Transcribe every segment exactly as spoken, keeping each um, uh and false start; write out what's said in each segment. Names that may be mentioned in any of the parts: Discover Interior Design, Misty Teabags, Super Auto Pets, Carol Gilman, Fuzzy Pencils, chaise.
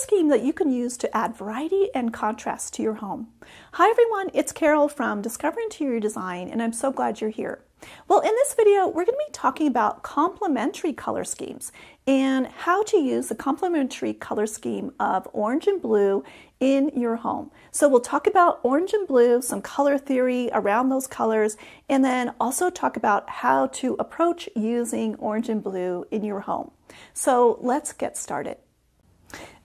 scheme that you can use to add variety and contrast to your home. Hi everyone, it's Carol from Discover Interior Design, and I'm so glad you're here. Well, in this video, we're going to be talking about complementary color schemes and how to use the complementary color scheme of orange and blue in your home. So we'll talk about orange and blue, some color theory around those colors, and then also talk about how to approach using orange and blue in your home. So let's get started.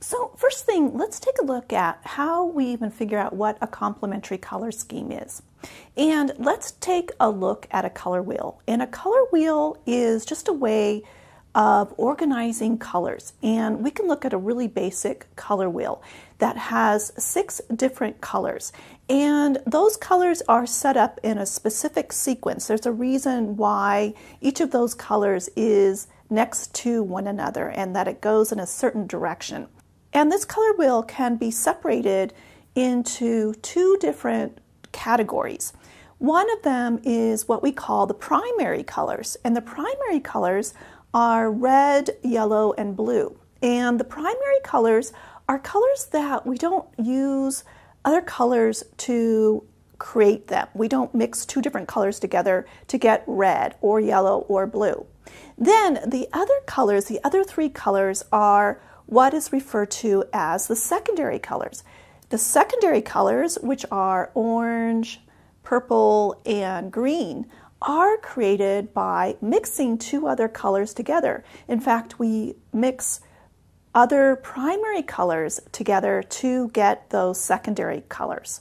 So first thing, let's take a look at how we even figure out what a complementary color scheme is. And let's take a look at a color wheel. And a color wheel is just a way of organizing colors. And we can look at a really basic color wheel that has six different colors. And those colors are set up in a specific sequence. There's a reason why each of those colors is next to one another and that it goes in a certain direction. And this color wheel can be separated into two different categories. One of them is what we call the primary colors, and the primary colors are red, yellow, and blue. And the primary colors are colors that we don't use other colors to create them. We don't mix two different colors together to get red or yellow or blue. Then the other colors, the other three colors, are what is referred to as the secondary colors. The secondary colors, which are orange, purple, and green, are created by mixing two other colors together. In fact, we mix other primary colors together to get those secondary colors.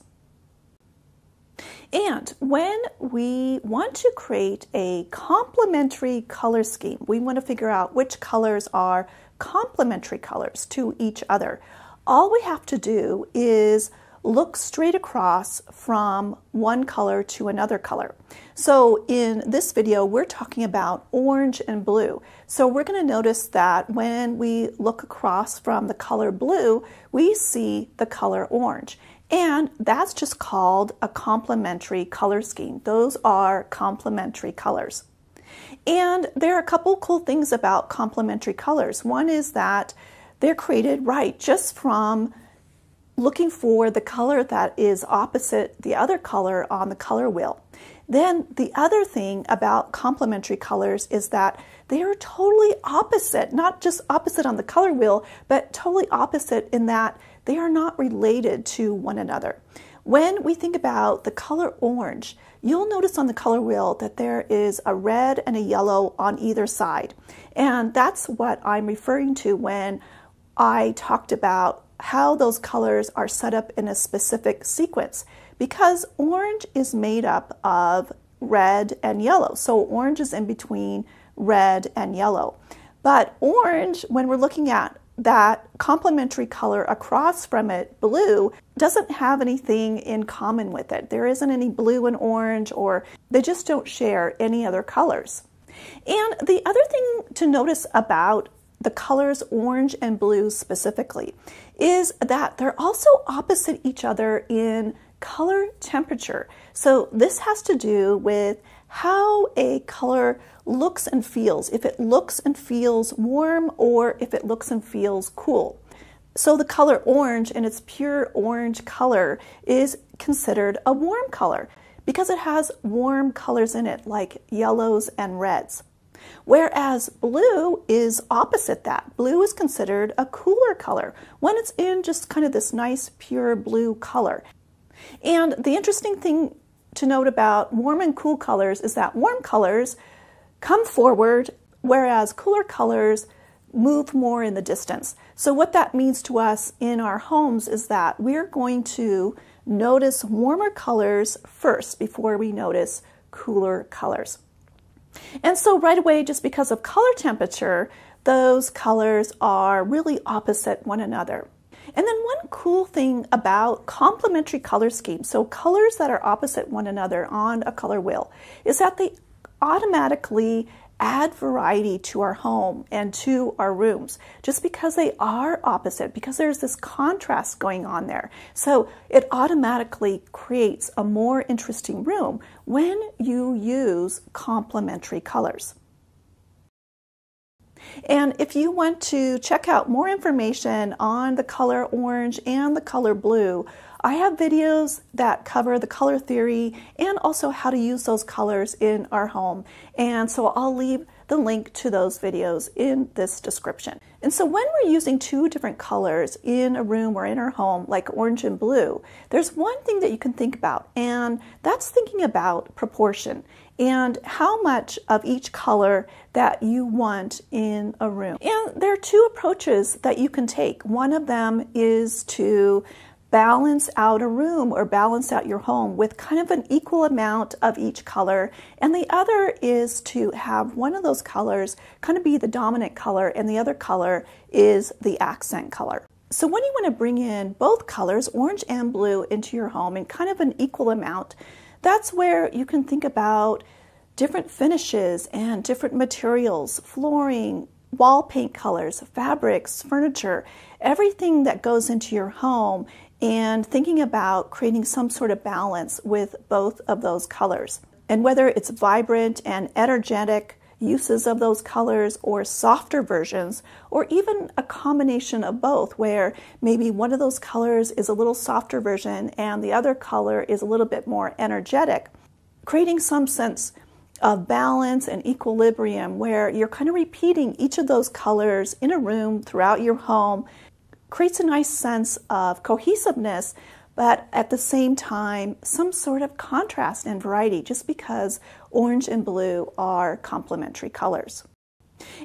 And when we want to create a complementary color scheme, we want to figure out which colors are complementary colors to each other. All we have to do is look straight across from one color to another color. So in this video, we're talking about orange and blue. So we're going to notice that when we look across from the color blue, we see the color orange. And that's just called a complementary color scheme. Those are complementary colors. And there are a couple cool things about complementary colors. One is that they're created right just from looking for the color that is opposite the other color on the color wheel. Then the other thing about complementary colors is that they are totally opposite, not just opposite on the color wheel, but totally opposite in that they are not related to one another. When we think about the color orange, you'll notice on the color wheel that there is a red and a yellow on either side. And that's what I'm referring to when I talked about how those colors are set up in a specific sequence, because orange is made up of red and yellow. So orange is in between red and yellow. But orange, when we're looking at that complementary color across from it, blue, doesn't have anything in common with it. There isn't any blue and orange, or they just don't share any other colors. And the other thing to notice about the colors orange and blue specifically is that they're also opposite each other in color temperature. So this has to do with how a color looks and feels, if it looks and feels warm or if it looks and feels cool. So the color orange in its pure orange color is considered a warm color because it has warm colors in it like yellows and reds. Whereas blue is opposite that. Blue is considered a cooler color when it's in just kind of this nice pure blue color. And the interesting thing to note about warm and cool colors is that warm colors come forward, whereas cooler colors move more in the distance. So what that means to us in our homes is that we're going to notice warmer colors first before we notice cooler colors. And so right away, just because of color temperature, those colors are really opposite one another. And then one cool thing about complementary color schemes, so colors that are opposite one another on a color wheel, is that they automatically add variety to our home and to our rooms just because they are opposite, because there's this contrast going on there. So it automatically creates a more interesting room when you use complementary colors. And if you want to check out more information on the color orange and the color blue, I have videos that cover the color theory and also how to use those colors in our home. And so I'll leave the link to those videos in this description. And so when we're using two different colors in a room or in our home, like orange and blue, there's one thing that you can think about, and that's thinking about proportion and how much of each color that you want in a room. And there are two approaches that you can take. One of them is to balance out a room or balance out your home with kind of an equal amount of each color, and the other is to have one of those colors kind of be the dominant color and the other color is the accent color. So when you want to bring in both colors, orange and blue, into your home in kind of an equal amount, that's where you can think about different finishes and different materials, flooring, wall paint colors, fabrics, furniture, everything that goes into your home, and thinking about creating some sort of balance with both of those colors. And whether it's vibrant and energetic uses of those colors or softer versions, or even a combination of both, where maybe one of those colors is a little softer version and the other color is a little bit more energetic, creating some sense of balance and equilibrium where you're kind of repeating each of those colors in a room throughout your home creates a nice sense of cohesiveness, but at the same time some sort of contrast and variety, just because orange and blue are complementary colors.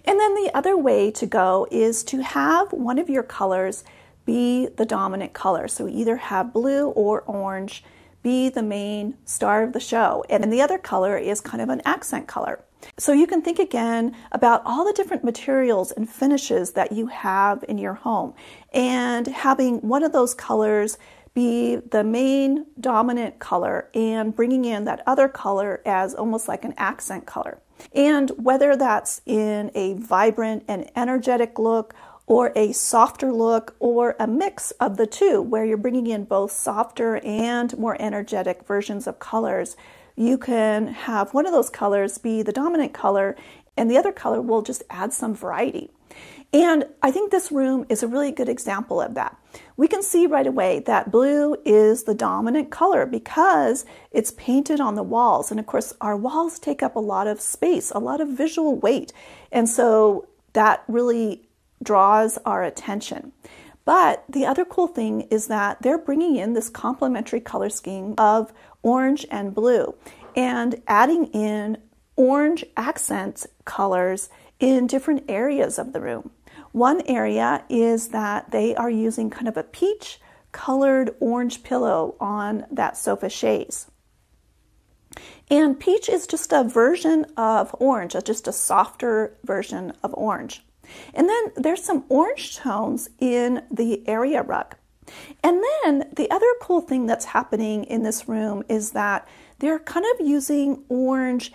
And then the other way to go is to have one of your colors be the dominant color. So either have blue or orange be the main star of the show, and then the other color is kind of an accent color. So you can think again about all the different materials and finishes that you have in your home, and having one of those colors be the main dominant color and bringing in that other color as almost like an accent color. And whether that's in a vibrant and energetic look or a softer look, or a mix of the two where you're bringing in both softer and more energetic versions of colors, you can have one of those colors be the dominant color and the other color will just add some variety. And I think this room is a really good example of that. We can see right away that blue is the dominant color because it's painted on the walls, and of course our walls take up a lot of space, a lot of visual weight, and so that really draws our attention. But the other cool thing is that they're bringing in this complementary color scheme of orange and blue and adding in orange accent colors in different areas of the room. One area is that they are using kind of a peach colored orange pillow on that sofa chaise. And peach is just a version of orange, just a softer version of orange. And then there's some orange tones in the area rug. And then the other cool thing that's happening in this room is that they're kind of using orange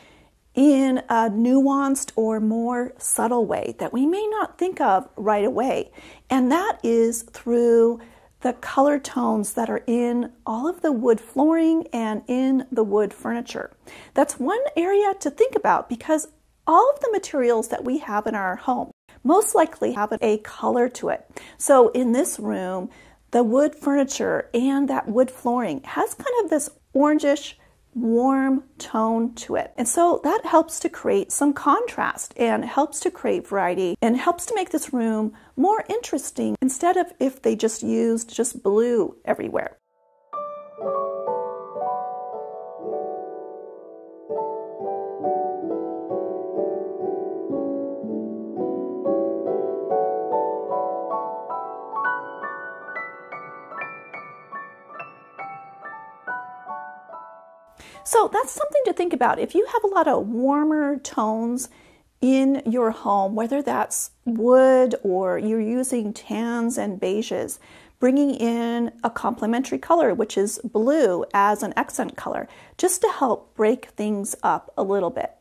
in a nuanced or more subtle way that we may not think of right away. And that is through the color tones that are in all of the wood flooring and in the wood furniture. That's one area to think about, because all of the materials that we have in our home most likely have a color to it. So in this room, the wood furniture and that wood flooring has kind of this orangish, warm tone to it. And so that helps to create some contrast and helps to create variety and helps to make this room more interesting instead of if they just used just blue everywhere. So that's something to think about. If you have a lot of warmer tones in your home, whether that's wood or you're using tans and beiges, bringing in a complementary color, which is blue, as an accent color, just to help break things up a little bit.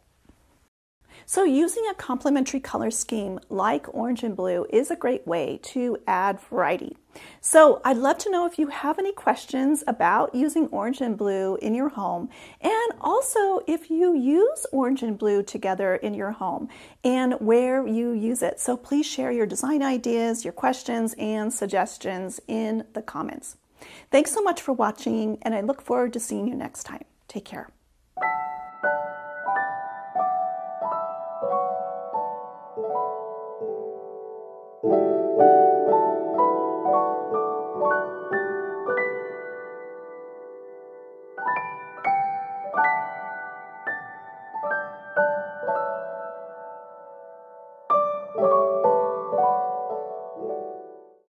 So using a complementary color scheme like orange and blue is a great way to add variety. So I'd love to know if you have any questions about using orange and blue in your home, and also if you use orange and blue together in your home and where you use it. So please share your design ideas, your questions, and suggestions in the comments. Thanks so much for watching, and I look forward to seeing you next time. Take care.